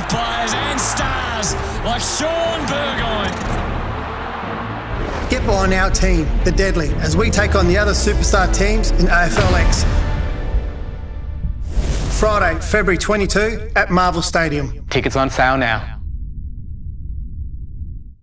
with players and stars like Shaun Burgoyne. Get behind our team, the Deadly, as we take on the other superstar teams in AFLX. Friday, February 22 at Marvel Stadium. Tickets on sale now.